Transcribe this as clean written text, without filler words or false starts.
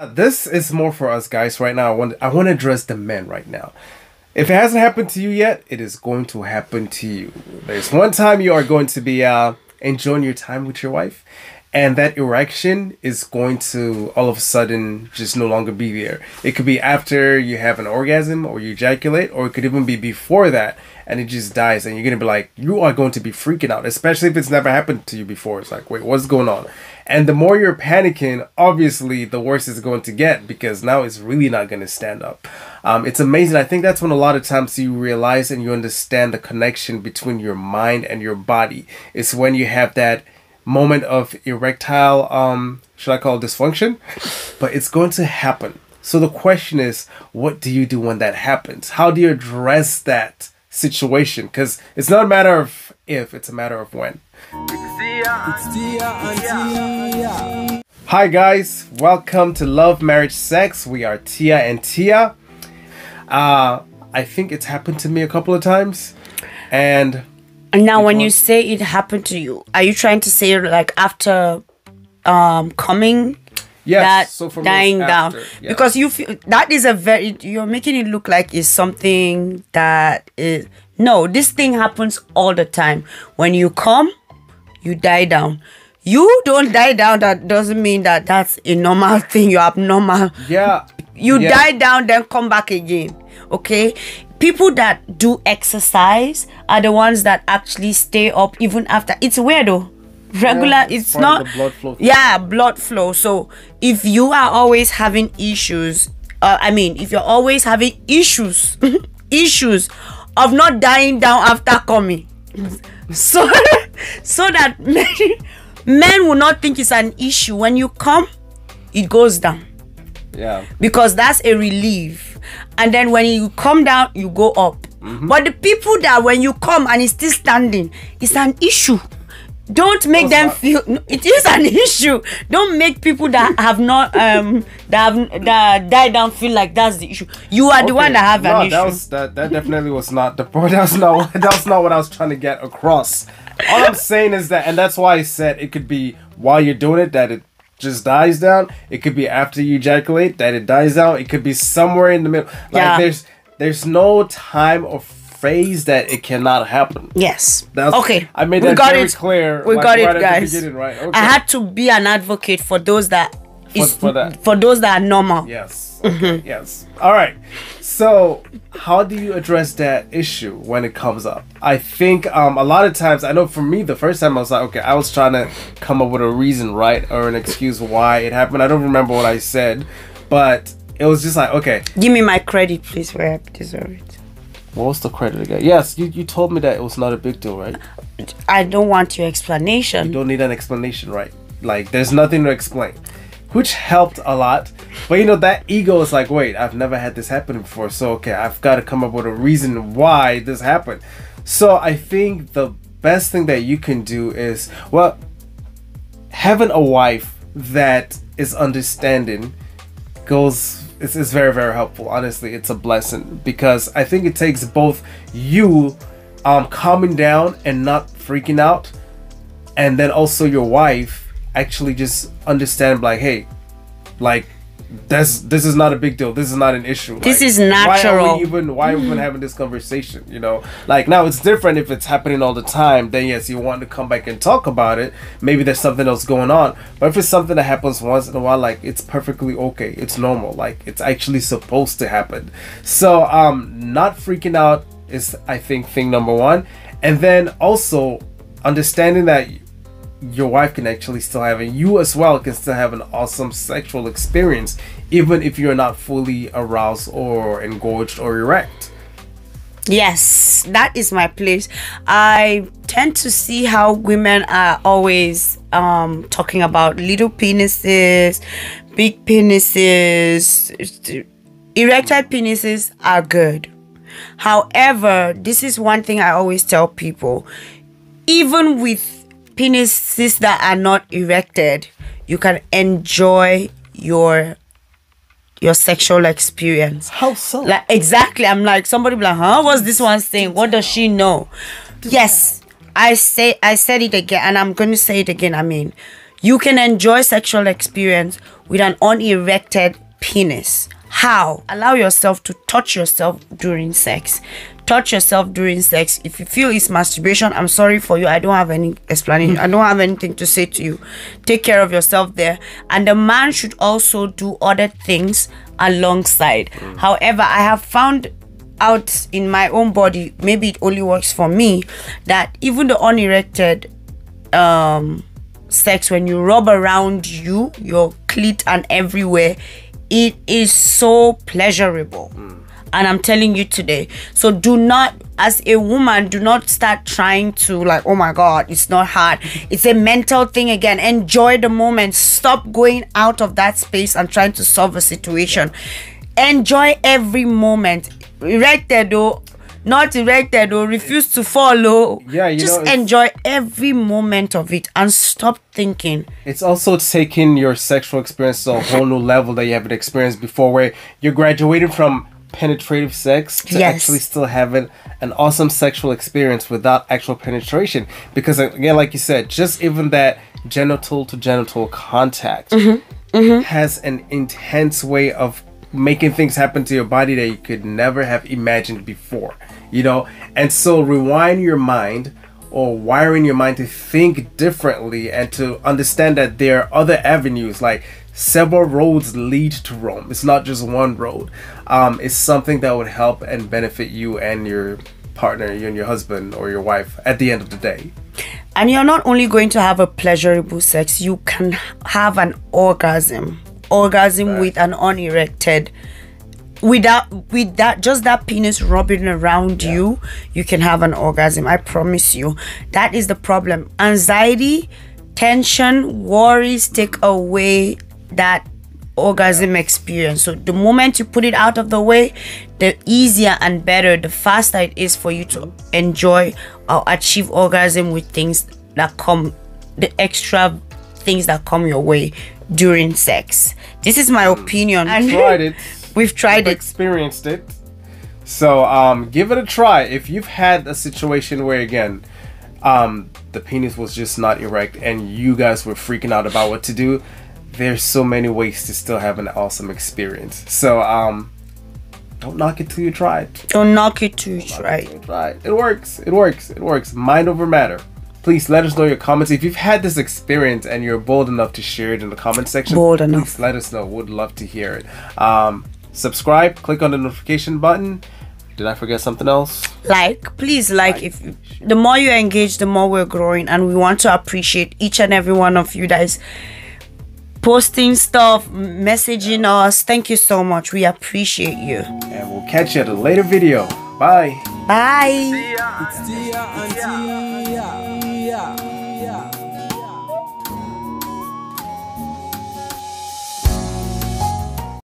This is more for us guys right now. I want to address the men right now. If it hasn't happened to you yet, it is going to happen to you. There's one time you are going to be enjoying your time with your wife, and that erection is going to all of a sudden just no longer be there. It could be after you have an orgasm or you ejaculate, or it could even be before that, and it just dies, and you're going to be like, you are going to be freaking out, especially if it's never happened to you before. It's like, wait, what's going on? And the more you're panicking, obviously, the worse it's going to get, because now it's really not going to stand up. It's amazing. I think that's when a lot of times you realize and you understand the connection between your mind and your body. It's when you have that moment of erectile, should I call it dysfunction? But it's going to happen. So the question is, what do you do when that happens? How do you address that situation? Because it's not a matter of if, it's a matter of when. It's Tia. Hi guys, welcome to Love Marriage Sex. We are Tia and Tia. I think it's happened to me a couple of times. And now when you say it happened to you, are you trying to say like after coming? Yes, so for dying down, yeah. Because you feel that is a very, you're making it look like it's something that is, no, this thing happens all the time. When you come, you die down. You don't die down. That doesn't mean that that's a normal thing. You're abnormal. Yeah. You die down, then come back again. Okay? People that do exercise are the ones that actually stay up even after. It's weird though. Regular, yeah, it's not blood flow. Yeah, blood flow. So if you are always having issues, if you're always having issues issues of not dying down after coming, so that men will not think it's an issue. When you come, it goes down. Yeah, because that's a relief. And then when you come down, you go up. Mm-hmm. But the people that when you come and it's still standing, it's an issue. Don't make them feel it is an issue. Don't make people that have not that died down feel like that's the issue. You are the one that have an issue. That definitely was not the point. That's not what I was trying to get across. All I'm saying is that, and that's why I said it could be while you're doing it that it just dies down. It could be after you ejaculate that it dies down. It could be somewhere in the middle. Like there's no time or phase that it cannot happen. Yes. That's, okay. I made that very clear. We got it, guys. I had to be an advocate for those that are normal. Yes. Okay. Yes. All right. So, how do you address that issue when it comes up? I think a lot of times, I know for me, the first time I was like, okay, I was trying to come up with a reason, right, or an excuse why it happened. I don't remember what I said, but it was just like, okay, give me my credit, please, where I deserve it. What was the credit again? Yes, you told me that it was not a big deal, right? I don't want your explanation. You don't need an explanation, right? Like, there's nothing to explain, which helped a lot. But you know, that ego is like, wait, I've never had this happen before. So, okay, I've got to come up with a reason why this happened. So I think the best thing that you can do is, well, having a wife that is understanding goes... It's very, very helpful. Honestly, it's a blessing, because I think it takes both you calming down and not freaking out, and then also your wife actually just understand, like, hey, like this is not a big deal. This is not an issue. This is natural. Why are we even having this conversation? You know, like, now it's different if it's happening all the time. Then yes, you want to come back and talk about it. Maybe there's something else going on. But if it's something that happens once in a while, like, it's perfectly okay. It's normal. Like, it's actually supposed to happen. So not freaking out is, I think, thing number one. And then also understanding that your wife can actually still have, and you as well can still have, an awesome sexual experience, even if you're not fully aroused or engorged or erect. Yes, that is my place. I tend to see how women are always talking about little penises, big penises. Erectile penises are good. However, this is one thing I always tell people, even with penises that are not erected, you can enjoy your sexual experience. How so? Like, exactly. I'm like, somebody be like, huh, what's this one saying? What does she know? Yes, I said it again, and I'm going to say it again. I mean, You can enjoy sexual experience with an unerected penis. How? Allow yourself to touch yourself during sex. Touch yourself during sex. If you feel it's masturbation, I'm sorry for you. I don't have any explanation. I don't have anything to say to you. Take care of yourself there. And the man should also do other things alongside. However, I have found out in my own body, maybe it only works for me, that even the unerected sex, when you rub around you, your clit and everywhere, it is so pleasurable. And I'm telling you today, so do not, as a woman, do not start trying to like, oh my God, it's not hard. It's a mental thing again. Enjoy the moment. Stop going out of that space and trying to solve a situation. Enjoy every moment. Erected or not erected or refuse to follow. Yeah, you just know, enjoy every moment of it and stop thinking. It's also taking your sexual experience to a whole new level that you haven't experienced before, where you're graduating from penetrative sex to actually still having an awesome sexual experience without actual penetration. Because again, like you said, just even that genital to genital contact has an intense way of making things happen to your body that you could never have imagined before, you know. And so rewind your mind, or wiring your mind to think differently and to understand that there are other avenues, like several roads lead to Rome. It's not just one road. It's something that would help and benefit you and your partner, you and your husband or your wife at the end of the day. And you're not only going to have a pleasurable sex, you can have an orgasm. With an unerected, with that just that penis rubbing around you can have an orgasm. I promise you. That is the problem. Anxiety, tension, worries take away that orgasm experience. So the moment you put it out of the way, the easier and better, the faster it is for you to enjoy or achieve orgasm with things that come, the extra things that come your way during sex. This is my opinion. And we've tried it, experienced it. So give it a try. If you've had a situation where, again, the penis was just not erect and you guys were freaking out about what to do, there's so many ways to still have an awesome experience. So don't knock it till you try it. Don't knock it till you try it. It works, it works, it works. Mind over matter. Please let us know your comments. If you've had this experience and you're bold enough to share it in the comment section, please let us know. Would love to hear it. Subscribe, click on the notification button. Did I forget something else? Like, please like. If the more you engage, the more we're growing, and we want to appreciate each and every one of you guys posting stuff, messaging us. Thank you so much. We appreciate you. And we'll catch you at a later video. Bye. Bye. It's Tia and Tia.